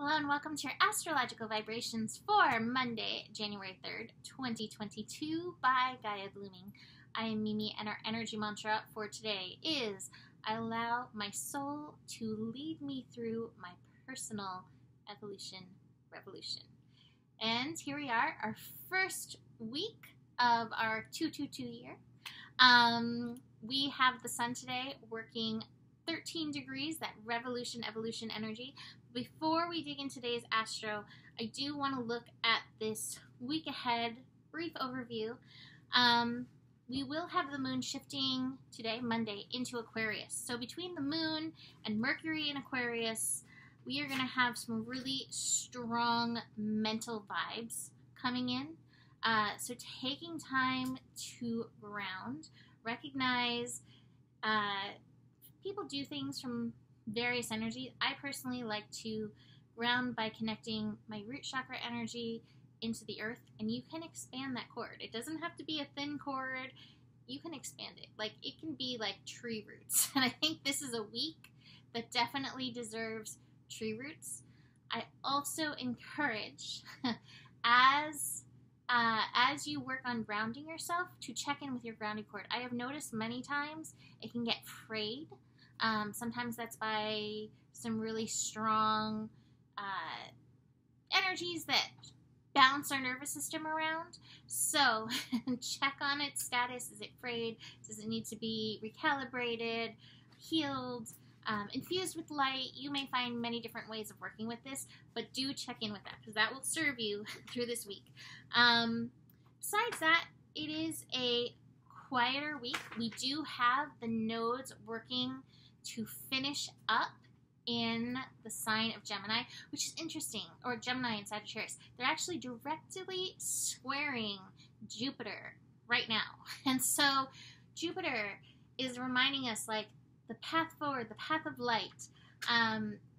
Hello and welcome to your astrological vibrations for Monday, January 3rd, 2022 by Gaia Blooming. I am Mimi and our energy mantra for today is, I allow my soul to lead me through my personal evolution revolution. And here we are, our first week of our 222 year. We have the sun today working 13 degrees, that revolution, evolution energy. Before we dig in today's astro, I do want to look at this week ahead, brief overview. We will have the moon shifting today, Monday, into Aquarius. So between the moon and Mercury in Aquarius, we are going to have some really strong mental vibes coming in. So taking time to ground, recognize people do things from various energies. I personally like to ground by connecting my root chakra energy into the earth, and you can expand that cord. It doesn't have to be a thin cord. You can expand it. Like, it can be like tree roots. And I think this is a week that definitely deserves tree roots. I also encourage, as you work on grounding yourself, to check in with your grounding cord. I have noticed many times it can get frayed. Sometimes that's by some really strong energies that bounce our nervous system around. So check on its status. Is it frayed? Does it need to be recalibrated, healed, infused with light? You may find many different ways of working with this, but do check in with that because that will serve you through this week. Besides that, it is a quieter week. We do have the nodes working to finish up in the sign of Gemini, which is interesting, or Gemini and Sagittarius. They're actually directly squaring Jupiter right now. And so Jupiter is reminding us, like, the path forward, the path of light.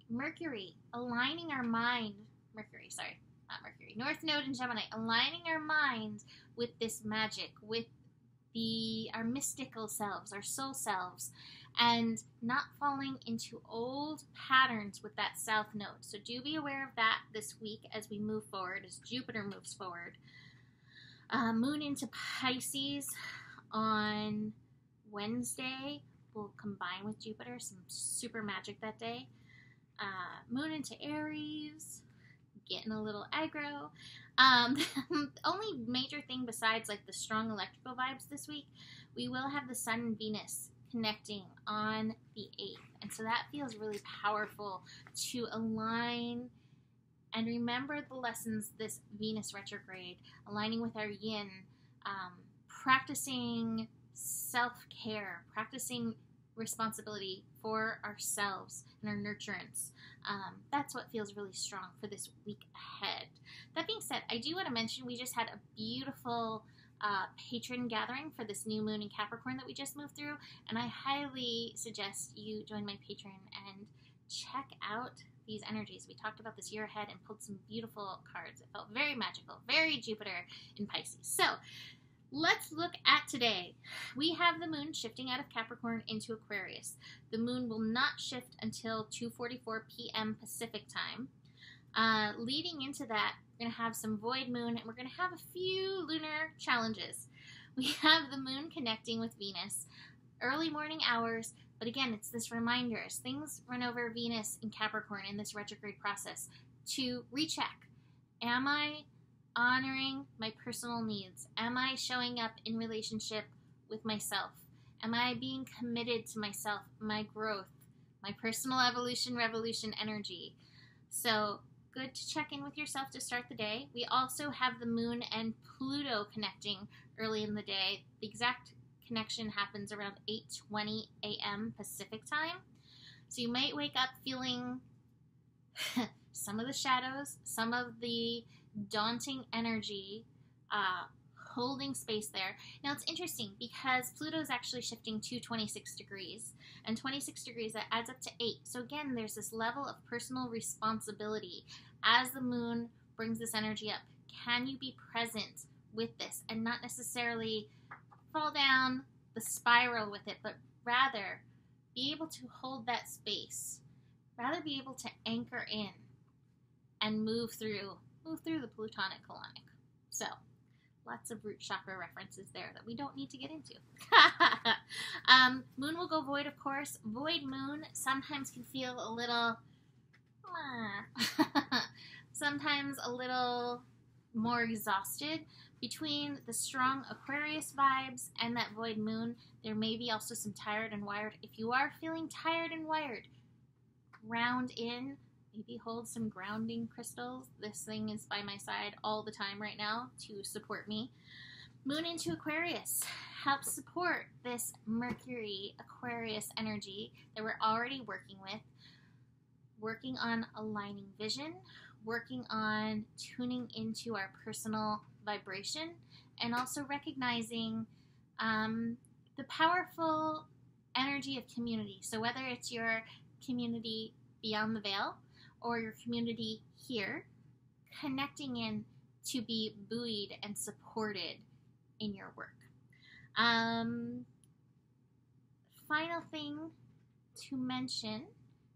Mercury, aligning our mind, North Node in Gemini, aligning our mind with this magic, with our mystical selves, our soul selves, and not falling into old patterns with that South Node. So do be aware of that this week as we move forward, as Jupiter moves forward. Moon into Pisces on Wednesday will combine with Jupiter, some super magic that day. Moon into Aries, getting a little aggro. Only major thing besides like the strong electrical vibes this week, we will have the Sun and Venus connecting on the 8th. And so that feels really powerful to align and remember the lessons this Venus retrograde, aligning with our yin, practicing self-care, practicing responsibility for ourselves and our nurturance. That's what feels really strong for this week ahead. That being said, I do want to mention we just had a beautiful patron gathering for this new moon in Capricorn that we just moved through, and I highly suggest you join my patron and check out these energies. We talked about this year ahead and pulled some beautiful cards. It felt very magical, very Jupiter in Pisces. So let's look at today. We have the moon shifting out of Capricorn into Aquarius. The moon will not shift until 2:44 p.m. Pacific time. Leading into that, we're going to have some void moon, and we're going to have a few lunar challenges. We have the moon connecting with Venus, early morning hours, but again, it's this reminder as things run over Venus in Capricorn in this retrograde process to recheck. Am I honoring my personal needs? Am I showing up in relationship with myself? Am I being committed to myself, my growth, my personal evolution, revolution energy? So good to check in with yourself to start the day. We also have the moon and Pluto connecting early in the day. The exact connection happens around 8:20 a.m. Pacific time. So you might wake up feeling some of the shadows, some of the daunting energy, holding space there. Now it's interesting because Pluto is actually shifting to 26 degrees, and 26 degrees, that adds up to 8. So again, there's this level of personal responsibility as the moon brings this energy up. Can you be present with this and not necessarily fall down the spiral with it, but rather be able to hold that space, rather be able to anchor in? and move through the Plutonic colonic. So lots of root chakra references there that we don't need to get into. Moon will go void, of course. Void moon sometimes can feel a little, sometimes a little more exhausted. Between the strong Aquarius vibes and that void moon, there may be also some tired and wired. If you are feeling tired and wired, round in. Maybe hold some grounding crystals. This thing is by my side all the time right now to support me. Moon into Aquarius helps support this Mercury Aquarius energy that we're already working with. Working on aligning vision, working on tuning into our personal vibration, and also recognizing the powerful energy of community. So whether it's your community beyond the veil, or your community here, connecting in to be buoyed and supported in your work. Final thing to mention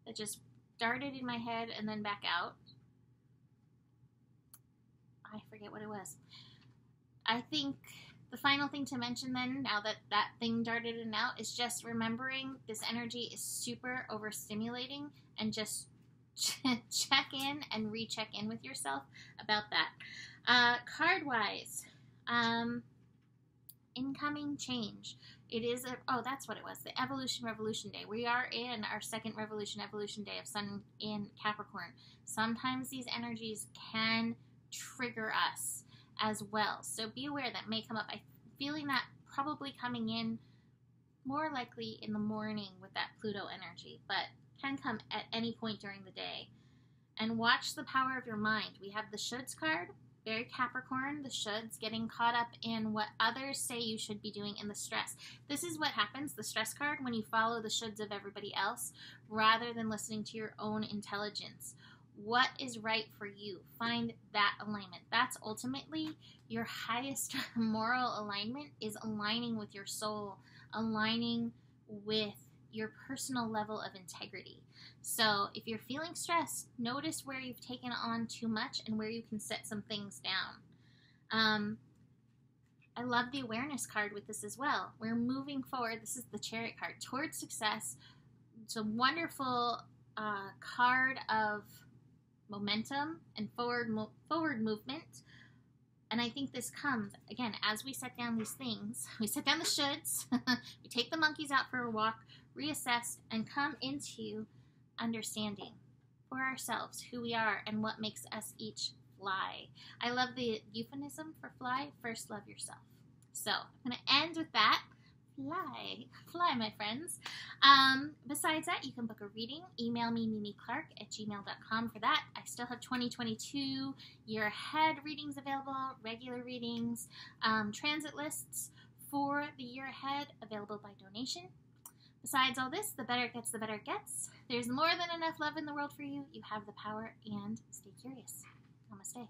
that just darted in my head and then back out. I forget what it was. I think the final thing to mention then, now that that thing darted in and out, is just remembering this energy is super overstimulating, and just check in and recheck in with yourself about that. Card-wise, incoming change. It is a, oh, that's what it was, the Evolution Revolution Day. We are in our second Evolution Day of Sun in Capricorn. Sometimes these energies can trigger us as well, so be aware that may come up. I'm feeling that probably coming in more likely in the morning with that Pluto energy, but can come at any point during the day. And watch the power of your mind. We have the shoulds card, very Capricorn, the shoulds, getting caught up in what others say you should be doing in the stress. This is what happens, the stress card, when you follow the shoulds of everybody else rather than listening to your own intelligence. What is right for you? Find that alignment. That's ultimately your highest moral alignment, is aligning with your soul, aligning with your personal level of integrity. So if you're feeling stressed, notice where you've taken on too much and where you can set some things down. I love the awareness card with this as well. We're moving forward. This is the Chariot card, towards success. It's a wonderful card of momentum and forward movement. And I think this comes, again, as we set down these things, we set down the shoulds, we take the monkeys out for a walk, reassess, and come into understanding for ourselves who we are and what makes us each fly. I love the euphemism for fly, first love yourself. So I'm going to end with that. Fly, fly, my friends. Besides that, you can book a reading. Email me, mimiclark@gmail.com for that. I still have 2022 year ahead readings available, regular readings, transit lists for the year ahead available by donation. Besides all this, the better it gets, the better it gets. There's more than enough love in the world for you. You have the power, and stay curious. Namaste.